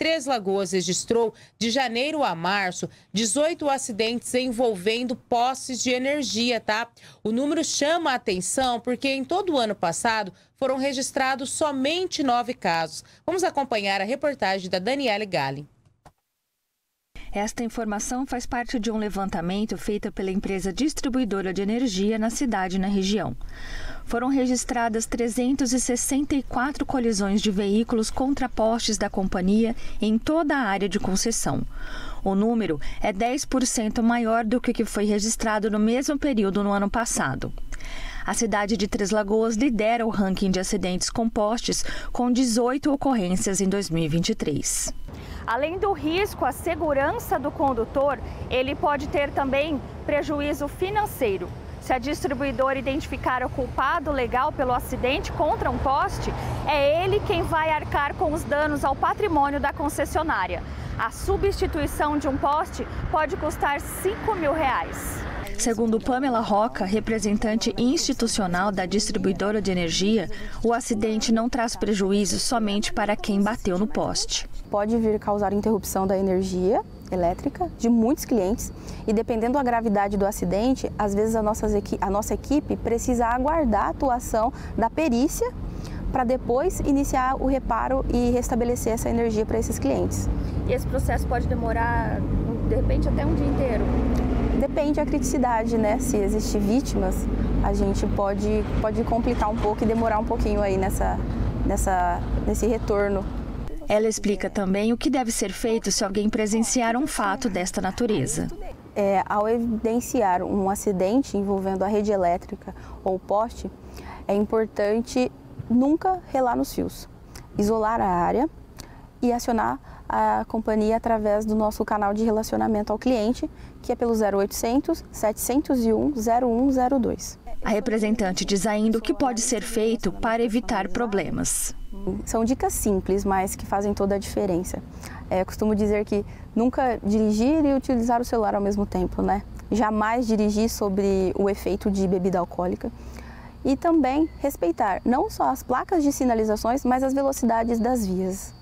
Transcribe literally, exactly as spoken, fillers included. Três Lagoas registrou, de janeiro a março, dezoito acidentes envolvendo postes de energia, tá? O número chama a atenção porque em todo o ano passado foram registrados somente nove casos. Vamos acompanhar a reportagem da Danielle Galin. Esta informação faz parte de um levantamento feito pela empresa distribuidora de energia na cidade e na região. Foram registradas trezentas e sessenta e quatro colisões de veículos contra postes da companhia em toda a área de concessão. O número é dez por cento maior do que foi registrado no mesmo período no ano passado. A cidade de Três Lagoas lidera o ranking de acidentes com postes, com dezoito ocorrências em dois mil e vinte e três. Além do risco à segurança do condutor, ele pode ter também prejuízo financeiro. Se a distribuidora identificar o culpado legal pelo acidente contra um poste, é ele quem vai arcar com os danos ao patrimônio da concessionária. A substituição de um poste pode custar cinco mil reais. Segundo Pamela Roca, representante institucional da distribuidora de energia, o acidente não traz prejuízo somente para quem bateu no poste. Pode vir causar interrupção da energia elétrica de muitos clientes e, dependendo da gravidade do acidente, às vezes a nossa equipe, a nossa equipe precisa aguardar a atuação da perícia para depois iniciar o reparo e restabelecer essa energia para esses clientes. E esse processo pode demorar, de repente, até um dia inteiro? Depende da criticidade, né? Se existir vítimas, a gente pode, pode complicar um pouco e demorar um pouquinho aí nessa, nessa, nesse retorno. Ela explica também o que deve ser feito se alguém presenciar um fato desta natureza. É, ao evidenciar um acidente envolvendo a rede elétrica ou o poste, é importante nunca relar nos fios, isolar a área e acionar a companhia através do nosso canal de relacionamento ao cliente, que é pelo zero oitocentos, setecentos e um, zero cento e dois. A representante diz ainda o que pode ser feito para evitar problemas. São dicas simples, mas que fazem toda a diferença. É, costumo dizer que nunca dirigir e utilizar o celular ao mesmo tempo, né? Jamais dirigir sobre o efeito de bebida alcoólica. E também respeitar não só as placas de sinalizações, mas as velocidades das vias.